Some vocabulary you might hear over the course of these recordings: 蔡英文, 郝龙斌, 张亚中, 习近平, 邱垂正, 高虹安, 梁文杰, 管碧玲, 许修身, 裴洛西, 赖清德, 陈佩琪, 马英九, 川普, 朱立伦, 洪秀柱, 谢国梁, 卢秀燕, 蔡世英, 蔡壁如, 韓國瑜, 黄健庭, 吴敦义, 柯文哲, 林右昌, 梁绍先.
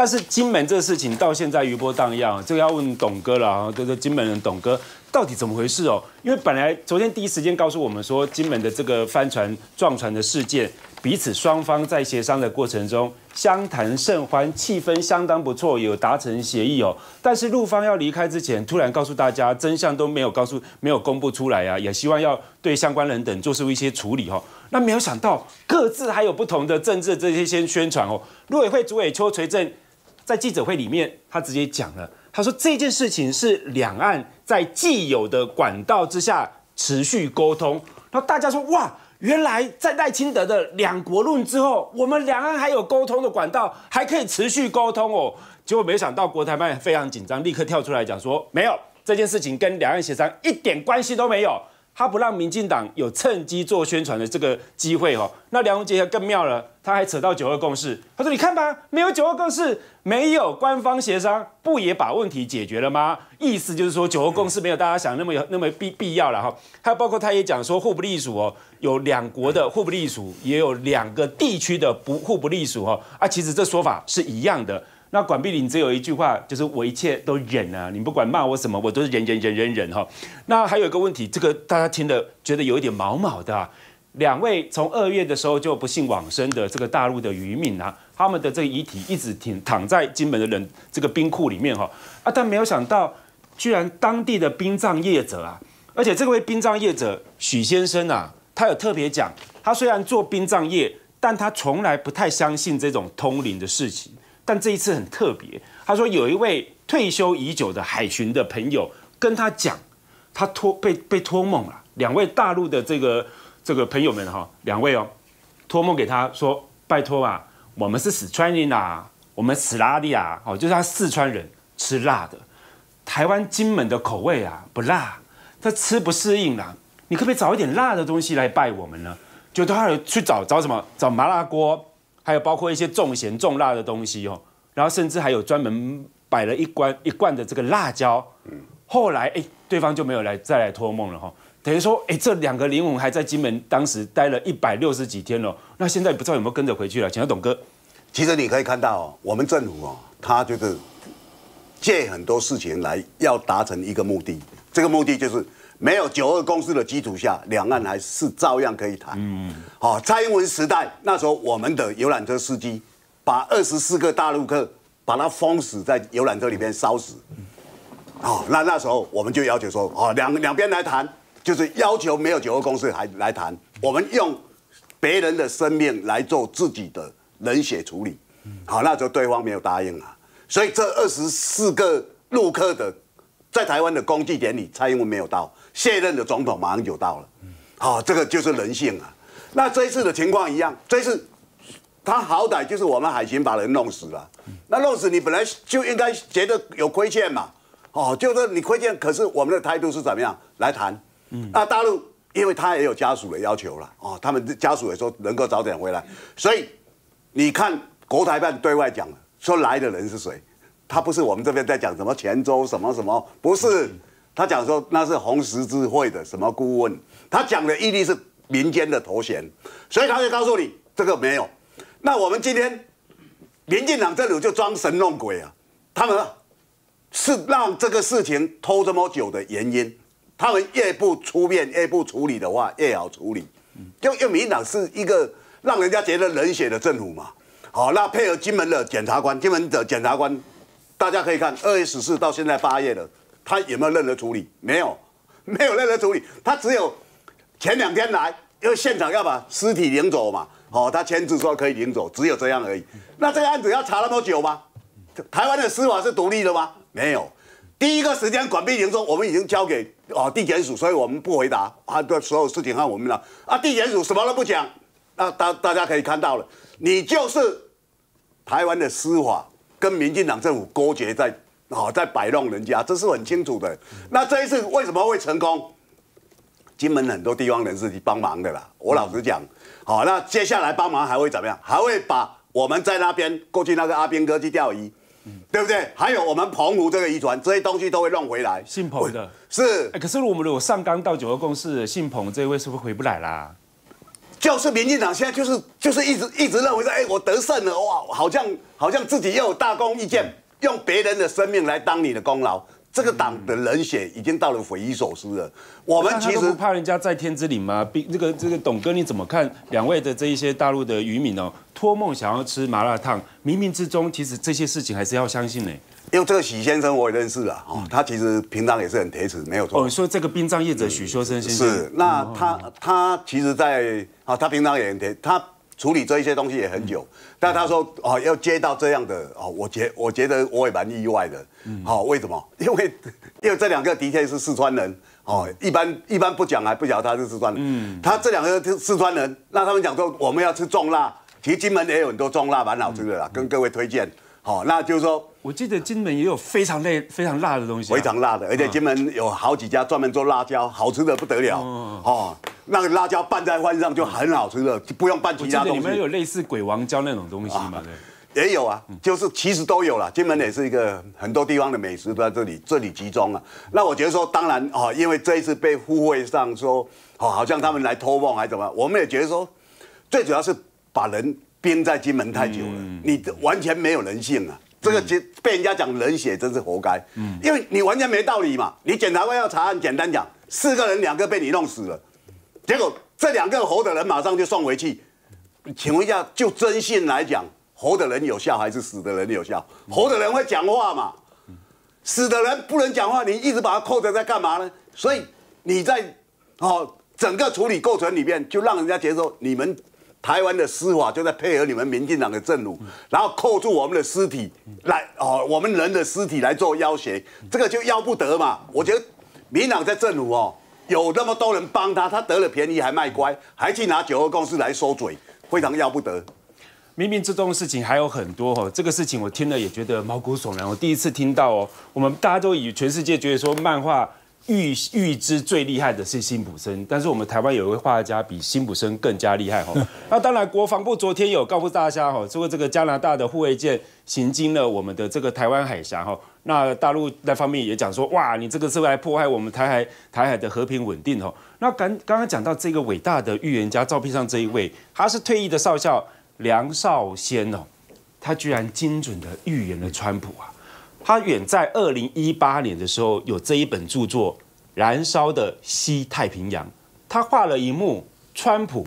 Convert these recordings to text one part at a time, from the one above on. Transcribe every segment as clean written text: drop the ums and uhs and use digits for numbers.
但是金门这事情到现在余波荡漾，这个要问董哥了啊，这金门人董哥到底怎么回事哦？因为本来昨天第一时间告诉我们说，金门的这个帆船撞船的事件，彼此双方在协商的过程中相谈甚欢，气氛相当不错，有达成协议哦。但是陆方要离开之前，突然告诉大家真相都没有告诉，没有公布出来啊，也希望要对相关人等做出一些处理哦。 那没有想到，各自还有不同的政治这些先宣传哦。陆委会主委邱垂正在记者会里面，他直接讲了，他说这件事情是两岸在既有的管道之下持续沟通。然后大家说哇，原来在赖清德的两国论之后，我们两岸还有沟通的管道，还可以持续沟通哦。结果没想到国台办非常紧张，立刻跳出来讲说，没有这件事情跟两岸协商一点关系都没有。 他不让民进党有趁机做宣传的这个机会哦。那梁文杰更妙了，他还扯到9·2共识。他说：“你看吧，没有9·2共识，没有官方协商，不也把问题解决了吗？”意思就是说，9·2共识没有大家想那么必要了哈。还有包括他也讲说，互不隶属哦，有两国的互不隶属，也有两个地区的不互不隶属哦。啊，其实这说法是一样的。 那管碧玲只有一句话，就是我一切都忍啊，你不管骂我什么，我都是忍哈。那还有一个问题，这个大家听了觉得有一点毛的啊。两位从2月的时候就不幸往生的这个大陆的渔民啊，他们的这个遗体一直躺在金门的人这个冰库里面哈啊，但没有想到，居然当地的殡葬业者啊，而且这位殡葬业者许先生啊，他有特别讲，他虽然做殡葬业，但他从来不太相信这种通灵的事情。 但这一次很特别，他说有一位退休已久的海巡的朋友跟他讲，他被托梦了。两位大陆的这个朋友们哈，两位哦，托梦给他说，拜托啊，我们是四川人啊，我们吃辣的啊，哦，就是他四川人吃辣的，台湾金门的口味啊不辣，他吃不适应啦，你可不可以找一点辣的东西来拜我们呢？就他去找什么？找麻辣锅。 还有包括一些重咸重辣的东西哦，然后甚至还有专门摆了一罐的这个辣椒。后来对方就没有再来托梦了哈、哦，等于说这两个灵魂还在金门当时待了160几天了、哦，那现在不知道有没有跟着回去了？请教董哥。其实你可以看到、哦，我们政府哦，他就是借很多事情来要达成一个目的，这个目的就是没有9·2共识的基础下，两岸还是照样可以谈。嗯。 好，蔡英文时代那时候，我们的游览车司机把24个大陆客把它封死在游览车里面烧死。好，那时候我们就要求说，哦，两边来谈，就是要求没有9·2共识还来谈，我们用别人的生命来做自己的人血处理。好，那时候对方没有答应啊，所以这24个陆客的在台湾的公祭典礼，蔡英文没有到，卸任的总统马上就到了。好，这个就是人性啊。 那这一次的情况一样，这次他好歹就是我们海巡把人弄死了，那弄死你本来就应该觉得有亏欠嘛，哦，就是你亏欠，可是我们的态度是怎么样来谈？那大陆因为他也有家属的要求了，哦，他们家属也说能够早点回来，所以你看国台办对外讲说来的人是谁，他不是我们这边在讲什么泉州什么什么，不是，他讲说那是红十字会的什么顾问，他讲的毅力是。 民间的头衔，所以他就告诉你这个没有。那我们今天民进党政府就装神弄鬼啊！他们是让这个事情拖这么久的原因。他们越不出面、越不处理的话，越好处理。因为民进党是一个让人家觉得冷血的政府嘛。好，那配合金门的检察官，金门的检察官，大家可以看2月14到现在8月了，他有没有任何处理？没有，没有任何处理，他只有。 前2天来，因为现场要把尸体领走嘛，哦，他签字说可以领走，只有这样而已。那这个案子要查那么久吗？台湾的司法是独立的吗？没有。第一个时间，管碧玲说我们已经交给哦地检署，所以我们不回答啊，对所有事情看我们了啊，地检署什么都不讲。那大家可以看到了，你就是台湾的司法跟民进党政府勾结在哦在摆弄人家，这是很清楚的。那这一次为什么会成功？ 金门很多地方人士去帮忙的啦，我老实讲，好，那接下来帮忙还会怎么样？还会把我们在那边过去那个阿兵哥去钓鱼，对不对？还有我们澎湖这个渔船，这些东西都会弄回来。姓彭的是，可是我们如果上纲到9·2共识，姓彭这位是不是回不来啦？就是民进党现在就是一直认为说，哎，我得胜了哇，好像自己又有大功一件，用别人的生命来当你的功劳，这个党的冷血已经到了匪夷所思了。我们其实不怕人家在天之灵吗？这个董哥你怎么看？两位的这一些大陆的渔民哦，托梦想要吃麻辣烫，冥冥之中其实这些事情还是要相信呢。 因为这个许先生我也认识了哦，他其实平常也是很铁齿，没有错。哦，说这个殡葬业者许修身先生是，那他其实在啊，他平常也很铁，他处理这一些东西也很久。但他说哦，要接到这样的哦，我觉得我也蛮意外的。好，为什么？因为这两个的确是四川人哦，一般不讲还不晓得他是四川人。他这两个是四川人，那他们讲说我们要吃重辣，其实金门也有很多重辣蛮好吃的啦，跟各位推荐。 好，那就是说，我记得金门也有非常辣的东西，非常辣的，而且金门有好几家专门做辣椒，好吃的不得了。哦，那个辣椒拌在饭上就很好吃了，不用拌其他东西。你们有类似鬼王椒那种东西吗？也有啊，就是其实都有啦。金门也是一个很多地方的美食都在这里集中啊。那我觉得说，当然哦，因为这一次被互惠上说，哦，好像他们来偷梦还怎么，我们也觉得说，最主要是把人。 冰在金门太久了，你完全没有人性啊！这个被人家讲冷血，真是活该。因为你完全没道理嘛。你检察官要查案，简单讲，4个人2个被你弄死了，结果这2个活的人马上就送回去。请问一下，就真信来讲，活的人有效还是死的人有效？活的人会讲话嘛？死的人不能讲话，你一直把他扣着在干嘛呢？所以你在哦整个处理过程里面，就让人家接受你们。 台湾的司法就在配合你们民进党的政府，然后扣住我们的尸体来哦，我们人的尸体来做要挟，这个就要不得嘛。我觉得民进党在政府哦，有那么多人帮他，他得了便宜还卖乖，还去拿九二共识来收嘴，非常要不得。 冥冥之中的事情还有很多哦，这个事情我听了也觉得毛骨悚然。我第一次听到哦，我们大家都以全世界觉得说漫画。 预知最厉害的是辛普森，但是我们台湾有一位画家比辛普森更加厉害哈。那当然，国防部昨天有告诉大家哈，说这个加拿大的护卫舰行经了我们的这个台湾海峡哈。那大陆那方面也讲说，哇，你这个是来破坏我们台海的和平稳定哈。那刚刚讲到这个伟大的预言家，照片上这一位，他是退役的少校梁绍先哦，他居然精准的预言了川普啊。 他远在2018年的时候有这一本著作《燃烧的西太平洋》，他画了一幕川普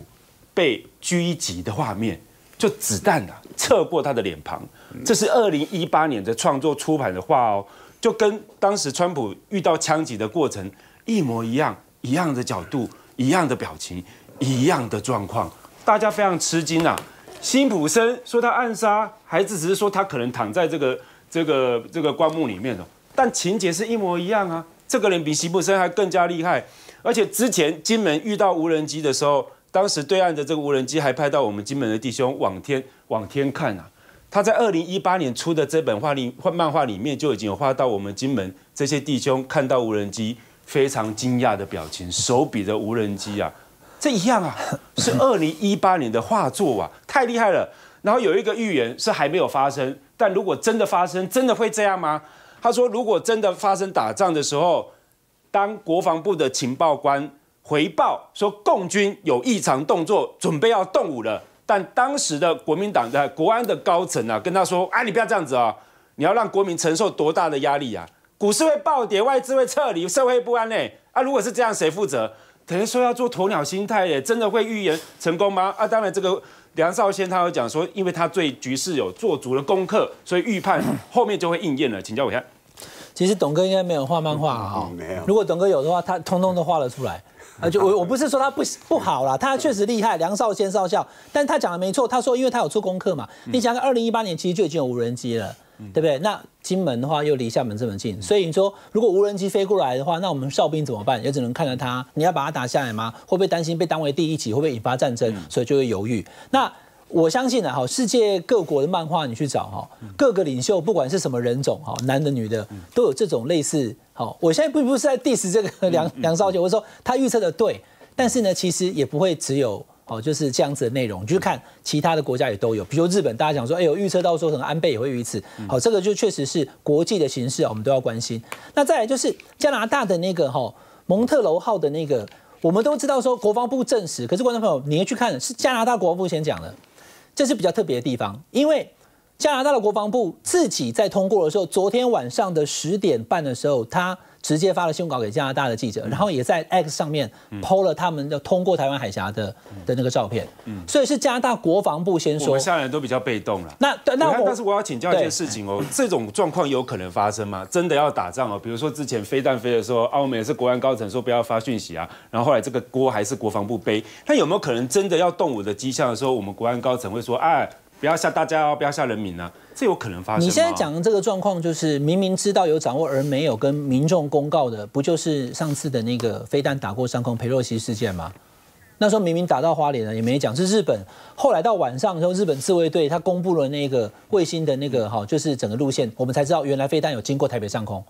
被狙击的画面，就子弹啊侧过他的脸庞。这是2018年的创作出版的画哦，就跟当时川普遇到枪击的过程一模一样，一样的角度，一样的表情，一样的状况，大家非常吃惊啊。辛普森说他暗杀，还只是说他可能躺在这个棺木里面哦，但情节是一模一样啊。这个人比辛普森还更加厉害，而且之前金门遇到无人机的时候，当时对岸的这个无人机还拍到我们金门的弟兄往天看啊。他在2018年出的这本漫画里面就已经有画到我们金门这些弟兄看到无人机非常惊讶的表情，手比着无人机啊，这一样啊，是2018年的画作啊，太厉害了。然后有一个预言是还没有发生。 但如果真的发生，真的会这样吗？他说，如果真的发生打仗的时候，当国防部的情报官回报说共军有异常动作，准备要动武了，但当时的国民党的国安的高层啊，跟他说：“啊，你不要这样子啊，你要让国民承受多大的压力啊？股市会暴跌，外资会撤离，社会不安嘞。啊，如果是这样，谁负责？等于说要做鸵鸟心态耶，真的会预言成功吗？啊，当然这个。” 梁绍先他有讲说，因为他对局势有做足了功课，所以预判后面就会应验了。请教我一下，其实董哥应该没有画漫画哈，没有。如果董哥有的话，他通通都画了出来。就我不是说他不好啦，他确实厉害，梁绍先少校。但他讲的没错，他说因为他有做功课嘛。你想看2018年其实就已经有无人机了，对不对？那金门的话又离厦门这么近，所以你说如果无人机飞过来的话，那我们哨兵怎么办？也只能看着他。你要把他打下来吗？会不会担心被当为第一起？会不会引发战争？所以就会犹豫。那我相信啊，哈，世界各国的漫画你去找哈，各个领袖不管是什么人种哈，男的女的都有这种类似。好，我现在并不是在 diss 这个梁少杰，我说他预测的对，但是呢，其实也不会只有。 哦，就是这样子的内容，你去看其他的国家也都有，比如日本，大家讲说，哎，有预测到说可能安倍也会遇刺，好，这个就确实是国际的形势啊，我们都要关心。那再来就是加拿大的那个哈蒙特楼号的那个，我们都知道说国防部证实，可是观众朋友，你要去看是加拿大国防部先讲的，这是比较特别的地方，因为加拿大的国防部自己在通过的时候，昨天晚上的10点半的时候，他直接发了新闻稿给加拿大的记者，然后也在 X 上面 PO 了他们的通过台湾海峡的那个照片，所以是加拿大国防部先说，我们下来都比较被动了。但是我要请教一件事情哦，这种状况有可能发生吗？真的要打仗哦？比如说之前飞弹飞的时候，澳门也是国安高层说不要发讯息啊，然后后来这个锅还是国防部背，那有没有可能真的要动武的迹象的时候，我们国安高层会说，哎，不要吓大家哦，不要吓人民啊？这有可能发生吗？你现在讲的这个状况，就是明明知道有掌握而没有跟民众公告的，不就是上次的那个飞弹打过上空裴洛西事件吗？那时候明明打到花莲了，也没讲。是日本后来到晚上的时候，日本自卫队他公布了那个卫星的那个就是整个路线，我们才知道原来飞弹有经过台北上空。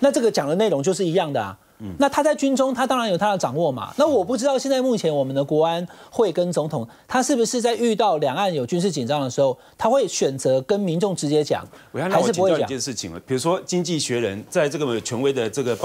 那这个讲的内容就是一样的啊。那他在军中，他当然有他的掌握嘛。那我不知道现在目前我们的国安会跟总统，他是不是在遇到两岸有军事紧张的时候，他会选择跟民众直接讲，还是不会讲？一件事情了，比如说《经济学人》在这个权威的这个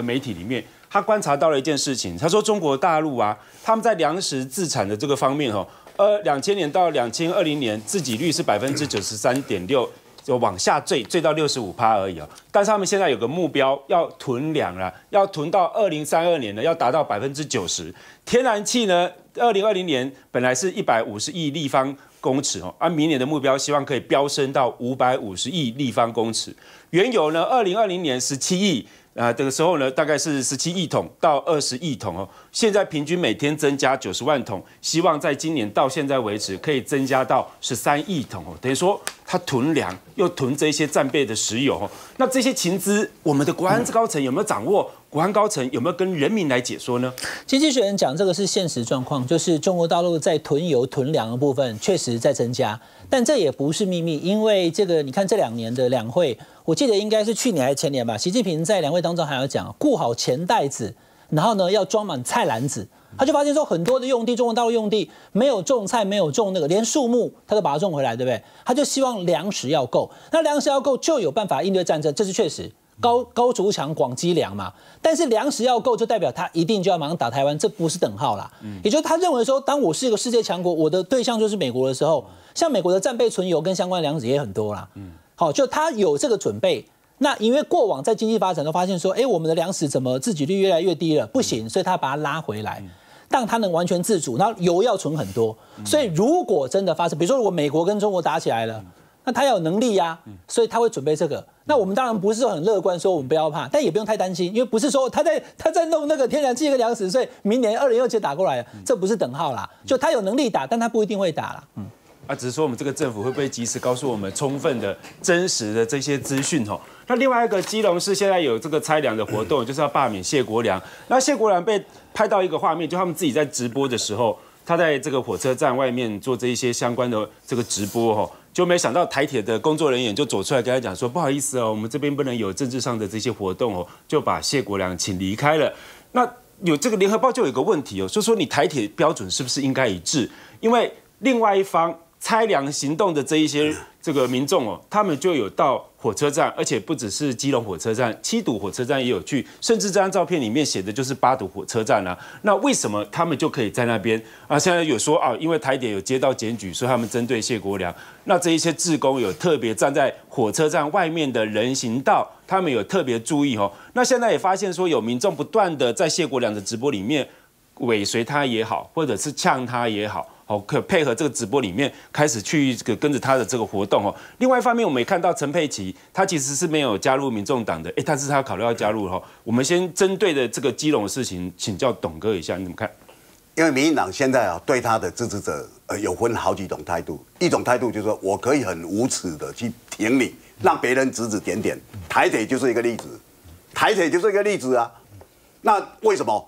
媒体里面，他观察到了一件事情，他说中国大陆啊，他们在粮食自产的这个方面2000年到2020年自给率是93.6%。就往下坠，坠到65%而已哦。但是他们现在有个目标，要囤粮了，要囤到2032年呢，要达到90%。天然气呢，2020年本来是150亿立方公尺哦，按明年的目标，希望可以飙升到550亿立方公尺。原油呢，2020年17亿啊，这个时候呢，大概是17亿桶到20亿桶哦。现在平均每天增加90万桶，希望在今年到现在为止可以增加到13亿桶哦。等于说，他囤粮又囤这些战备的石油哦。那这些情资，我们的国安高层有没有掌握？国安高层有没有跟人民来解说呢？经济学人讲这个是现实状况，就是中国大陆在囤油、囤粮的部分确实在增加，但这也不是秘密，因为这个你看这2年的两会，我记得应该是去年还是前年吧，习近平在两会当中还要讲顾好钱袋子，然后呢要装满菜篮子，他就发现说很多的用地，中国大陆用地没有种菜，没有种那个，连树木他都把它种回来，对不对？他就希望粮食要够，那粮食要够就有办法应对战争，这是确实。高筑墙广积粮嘛，但是粮食要够，就代表他一定就要马上打台湾，这不是等号啦。也就是他认为说，当我是一个世界强国，我的对象就是美国的时候，像美国的战备存油跟相关粮食也很多啦。好，就他有这个准备。那因为过往在经济发展都发现说，我们的粮食怎么自给率越来越低了，不行，所以他把它拉回来。但他能完全自主，然后油要存很多。所以如果真的发生，比如说如果美国跟中国打起来了。那他要有能力呀，所以他会准备这个。那我们当然不是说很乐观，说我们不要怕，但也不用太担心，因为不是说他在弄那个天然气跟粮食，所以明年2027打过来，这不是等号啦。就他有能力打，但他不一定会打啦。只是说我们这个政府会不会及时告诉我们充分的、真实的这些资讯哦？那另外一个基隆市现在有这个拆粮的活动，就是要罢免谢国梁。那谢国梁被拍到一个画面，就他们自己在直播的时候，他在这个火车站外面做这一些相关的这个直播哦。就没想到台铁的工作人员就走出来跟他讲说，不好意思哦，我们这边不能有政治上的这些活动哦，就把谢国梁请离开了。那有这个联合报就有一个问题哦，就说你台铁标准是不是应该一致？因为另外一方拆粮行动的这一些这个民众哦，他们就有到火车站，而且不只是基隆火车站，7堵火车站也有去，甚至这张照片里面写的就是8堵火车站啊。那为什么他们就可以在那边啊？现在有说啊，因为台铁有接到检举，所以他们针对谢国梁。那这一些志工有特别站在火车站外面的人行道，他们有特别注意哦。那现在也发现说，有民众不断的在谢国梁的直播里面尾随他也好，或者是呛他也好。可配合这个直播里面开始去跟着他的这个活动哦。另外一方面，我们也看到陈佩琪，他其实是没有加入民众党的，但是他考虑要加入哦。我们先针对的这个基隆的事情，请教董哥一下，你怎么看？因为民进党现在啊，对他的支持者有分好几种态度，一种态度就是说我可以很无耻的去挺你，让别人指指点点。台铁就是一个例子，台铁就是一个例子啊。那为什么？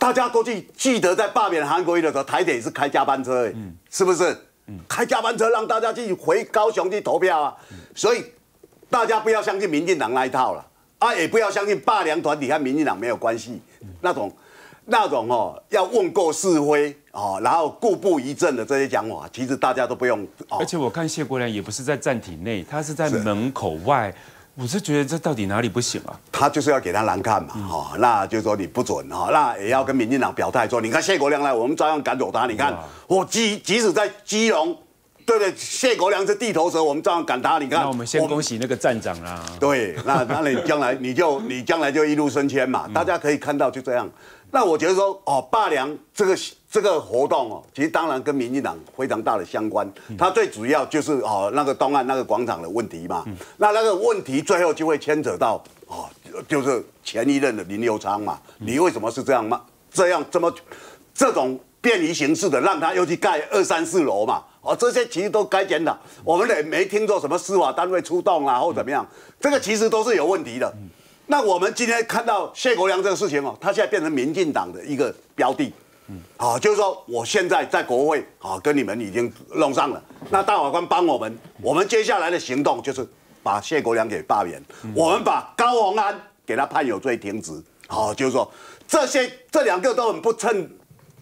大家过去记得在罢免韩国瑜的时候，台铁也是开加班车，是不是？开加班车让大家去回高雄去投票啊！所以大家不要相信民进党那一套了啊，也不要相信罢良团体和民进党没有关系那种哦，要问过是非哦，然后固步一阵的这些讲法，其实大家都不用。而且我看谢国梁也不是在站体内，他是在门口外。我是觉得这到底哪里不行啊？他就是要给他难看嘛，哈，那就是说你不准哈，那也要跟民进党表态说，你看谢国梁来，我们照样赶走他。你看我即使在基隆。 对对，谢国梁是地头蛇，我们照样赶他。你看，那我们先恭喜那个站长啦。对，那你将来就一路升迁嘛。大家可以看到就这样。那我觉得说，哦，罢梁这个活动哦，其实当然跟民进党非常大的相关。它最主要就是哦那个东岸那个广场的问题嘛。那个问题最后就会牵扯到哦，就是前一任的林右昌嘛。你为什么是这样嘛？这种便于形式的，让他又去盖2、3、4楼嘛？ 哦，这些其实都该检讨，我们也没听说什么司法单位出动啦、啊，或怎么样，这个其实都是有问题的。那我们今天看到谢国梁这个事情哦，他现在变成民进党的一个标的，好、哦，就是说我现在在国会啊、哦、跟你们已经弄上了，那大法官帮我们，我们接下来的行动就是把谢国梁给罢免，我们把高虹安给他判有罪停职，好、哦，就是说这两个都很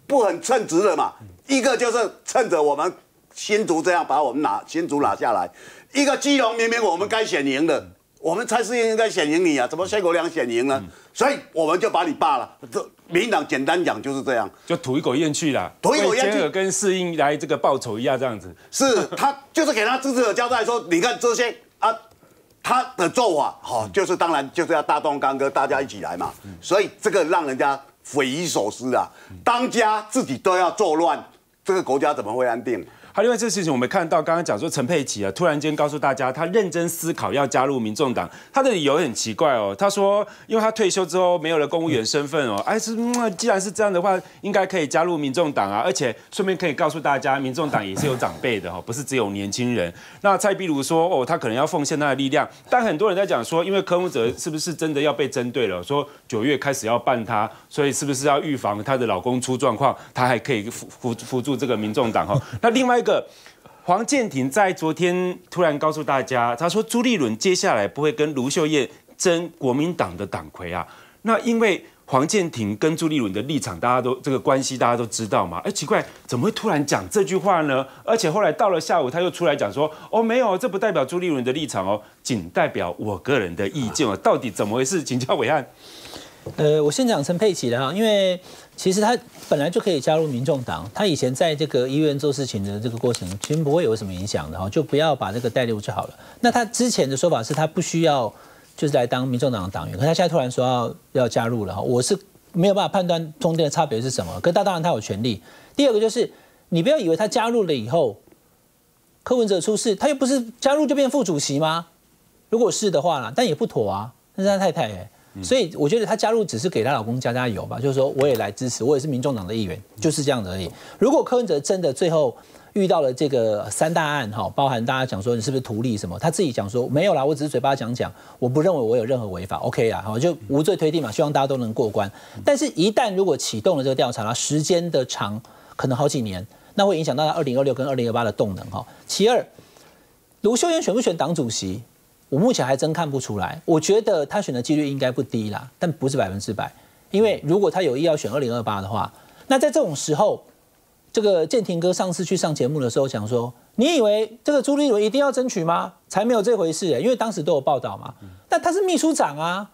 不很称职的嘛，一个就是趁着我们。 新竹这样把我们新竹拿下来，一个基隆明明我们该选赢的，我们蔡世英应该选赢你啊，怎么谢国梁选赢呢？所以我们就把你罢了。这民进党简单讲就是这样，就吐一口怨气啦，吐一口怨气，跟世英来这个报仇一下这样子。是他就是给他支持者交代说，你看这些啊，他的做法哈，就是当然就是要大动干戈，大家一起来嘛。所以这个让人家匪夷所思啊，当家自己都要作乱，这个国家怎么会安定？ 另外这事情我们看到，刚刚讲说陈佩琪啊，突然间告诉大家，他认真思考要加入民众党，他的理由很奇怪哦。他说，因为他退休之后没有了公务员身份哦，哎是，既然是这样的话，应该可以加入民众党啊，而且顺便可以告诉大家，民众党也是有长辈的哈、哦，不是只有年轻人。那蔡壁如说，哦，他可能要奉献他的力量，但很多人在讲说，因为柯文哲是不是真的要被针对了？说9月开始要办他，所以是不是要预防他的老公出状况，他还可以扶助这个民众党哈、哦？那另外一个。 黄健庭在昨天突然告诉大家，他说朱立伦接下来不会跟卢秀燕争国民党的党魁啊。那因为黄健庭跟朱立伦的立场，大家都这个关系大家都知道嘛。哎，奇怪，怎么会突然讲这句话呢？而且后来到了下午，他又出来讲说，哦，没有，这不代表朱立伦的立场哦，仅代表我个人的意见哦。到底怎么回事？请教暐瀚。我先讲陈佩琪的哈，因为。 其实他本来就可以加入民众党，他以前在这个医院做事情的这个过程，其实不会有什么影响的哈，就不要把这个带入就好了。那他之前的说法是他不需要，就是来当民众党的党员，可他现在突然说要加入了哈，我是没有办法判断中间的差别是什么，可他当然他有权利。第二个就是你不要以为他加入了以后，柯文哲出事，他又不是加入就变副主席吗？如果是的话啦，但也不妥啊，那是他太太欸。 所以我觉得她加入只是给她老公加加油吧，就是说我也来支持，我也是民众党的议员，就是这样而已。如果柯文哲真的最后遇到了这个3大案哈，包含大家讲说你是不是图利什么，他自己讲说没有啦，我只是嘴巴讲，我不认为我有任何违法 ，OK 啦，好就无罪推定嘛，希望大家都能过关。但是，一旦如果启动了这个调查啦，时间的长，可能好几年，那会影响到他2026跟2028的动能哈。其二，卢秀燕选不选党主席？ 我目前还真看不出来，我觉得他选的几率应该不低啦，但不是100%。因为如果他有意要选2028的话，那在这种时候，这个健庭哥上次去上节目的时候讲说，你以为这个朱立伦一定要争取吗？才没有这回事欸，因为当时都有报道嘛。但他是秘书长啊，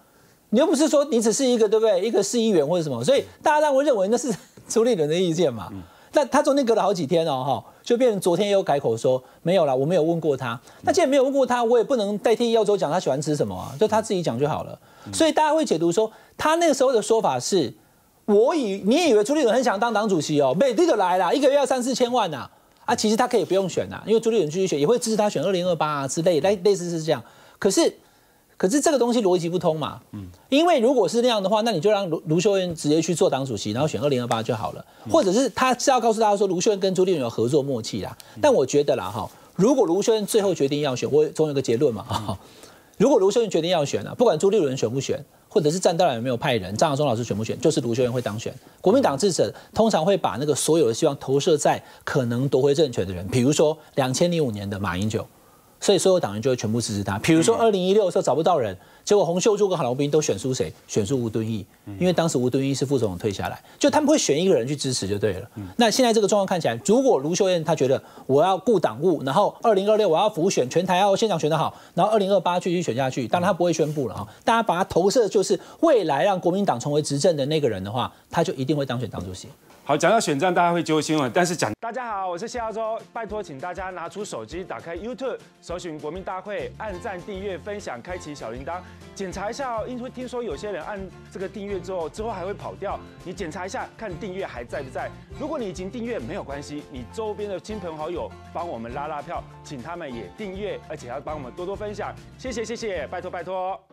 你又不是说你只是一个对不对？一个市议员或者什么，所以大家当然认为那是朱立伦的意见嘛。那他中间隔了好几天哦， 就变成昨天又改口说没有啦，我没有问过他。那既然没有问过他，我也不能代替耀州讲他喜欢吃什么啊，就他自己讲就好了。所以大家会解读说，他那个时候的说法是，你以为朱立伦很想当党主席哦，美帝就来啦，1个月要3、4千万呐，啊，其实他可以不用选呐，因为朱立伦继续选也会支持他选2028啊之类，类似是这样。可是这个东西逻辑不通嘛，因为如果是那样的话，那你就让卢秀燕直接去做党主席，然后选2028就好了，或者是他是要告诉大家说卢秀燕跟朱立伦有合作默契啦。但我觉得啦哈，如果卢秀燕最后决定要选，我总有个结论嘛哈。如果卢秀燕决定要选啊，不管朱立伦选不选，或者是战斗党有没有派人，张亚中老师选不选，就是卢秀燕会当选。国民党支持者通常会把那个所有的希望投射在可能夺回政权的人，比如说2005年的马英九。所以所有党员就会全部支持他。比如说2016的时候找不到人，结果洪秀柱跟郝龙斌都选输谁？选输吴敦义，因为当时吴敦义是副总统退下来，就他们会选一个人去支持就对了。那现在这个状况看起来，如果卢秀燕她觉得我要顾党务，然后2026我要辅选全台要县长选得好，然后2028继续选下去，当然他不会宣布了哈，大家把它投射就是未来让国民党成为执政的那个人的话，他就一定会当选党主席。 好，讲到选战，大家会揪心了。但是大家好，我是夏州，拜托请大家拿出手机，打开 YouTube， 搜寻国民大会，按赞、订阅、分享，开启小铃铛，检查一下哦。因为听说有些人按这个订阅之后还会跑掉，你检查一下，看订阅还在不在。如果你已经订阅没有关系，你周边的亲朋好友帮我们拉拉票，请他们也订阅，而且要帮我们多多分享，谢谢，拜托。